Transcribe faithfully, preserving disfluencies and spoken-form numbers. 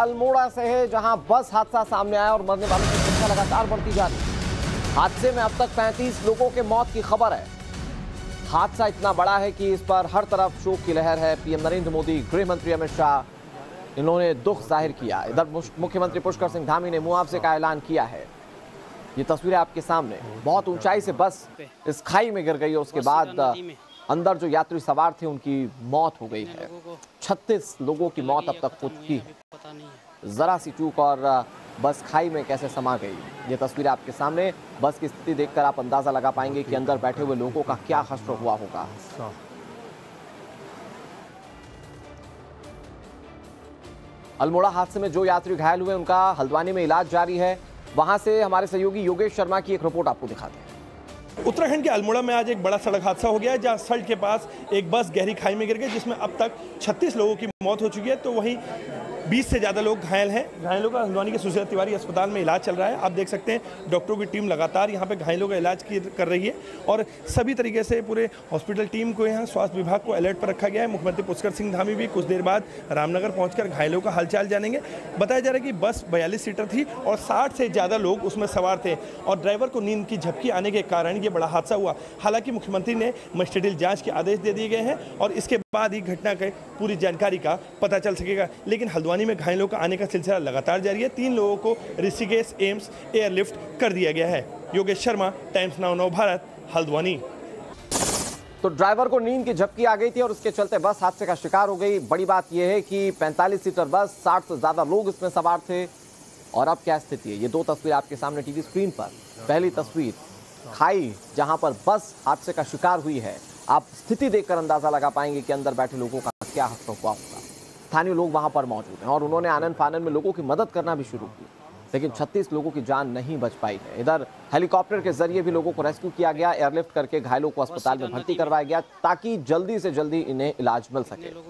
अल्मोड़ा से है जहां बस हादसा सामने आया और मरने वालों की संख्या लगातार बढ़ती जा रही। हादसे में अब तक पैंतीस लोगों के मौत की खबर है। हादसा इतना बड़ा है कि इस पर हर तरफ शोक की लहर है। पीएम नरेंद्र मोदी, गृह मंत्री अमित शाह, इन्होंने दुख जाहिर किया। इधर मुख्यमंत्री पुष्कर सिंह धामी ने मुआवजे का ऐलान किया है। ये तस्वीरें आपके सामने, बहुत ऊंचाई से बस इस खाई में गिर गई और उसके बाद अंदर जो यात्री सवार थे उनकी मौत हो गई है। छत्तीस लोगों की मौत अब तक हो चुकी है। जरा सी चूक और बस खाई में कैसे समा गई, ये तस्वीर आपके सामने। बस की स्थिति देखकर आप अंदाजा लगा पाएंगे कि अंदर बैठे हुए लोगों का क्या हश्र हुआ होगा। अल्मोड़ा हादसे में जो यात्री घायल हुए उनका हल्द्वानी में इलाज जारी है। वहां से हमारे सहयोगी योगेश शर्मा की एक रिपोर्ट आपको दिखाते हैं। उत्तराखंड के अल्मोड़ा में आज एक बड़ा सड़क हादसा हो गया है, जहां सल्ट के पास एक बस गहरी खाई में गिर गई, जिसमें अब तक छत्तीस लोगों की मौत हो चुकी है। तो वहीं बीस से ज़्यादा लोग घायल हैं। घायलों का हल्द्वानी के सुशील तिवारी अस्पताल में इलाज चल रहा है। आप देख सकते हैं डॉक्टरों की टीम लगातार यहाँ पे घायलों का इलाज कर रही है और सभी तरीके से पूरे हॉस्पिटल टीम को, यहाँ स्वास्थ्य विभाग को अलर्ट पर रखा गया है। मुख्यमंत्री पुष्कर सिंह धामी भी कुछ देर बाद रामनगर पहुँच घायलों का हालचाल जानेंगे। बताया जा रहा है कि बस बयालीस सीटर थी और साठ से ज़्यादा लोग उसमें सवार थे और ड्राइवर को नींद की झपकी आने के कारण ये बड़ा हादसा हुआ। हालांकि मुख्यमंत्री ने मजिस्ट्रेटियल जाँच के आदेश दे दिए गए हैं और इसके बाद ही घटना के पूरी जानकारी का पता चल सकेगा। लेकिन हल्द्वानी में घायलों का आने का सिलसिला लगातार जारी है। तीन लोगों को ऋषिकेश एम्स एयरलिफ्ट कर दिया गया है। Yogesh Sharma, Times Now Navbharat, Haldwani. तो ड्राइवर को नींद की झपकी आ गई थी और उसके चलते बस हादसे का शिकार हो गई। बड़ी बात यह है कि पैंतालीस सीटर बस, साठ से ज्यादा लोग इसमें सवार थे और अब क्या स्थिति है, ये दो तस्वीर आपके सामने टीवी स्क्रीन पर। पहली तस्वीर खाई, जहां पर बस हादसे का शिकार हुई है। आप स्थिति देखकर अंदाजा लगा पाएंगे कि अंदर बैठे लोगों का क्या हादसा हुआ होगा। स्थानीय लोग वहां पर मौजूद हैं और उन्होंने आनन फानन में लोगों की मदद करना भी शुरू की, लेकिन छत्तीस लोगों की जान नहीं बच पाई है। इधर हेलीकॉप्टर के जरिए भी लोगों को रेस्क्यू किया गया। एयरलिफ्ट करके घायलों को अस्पताल में भर्ती करवाया गया ताकि जल्दी से जल्दी इन्हें इलाज मिल सके।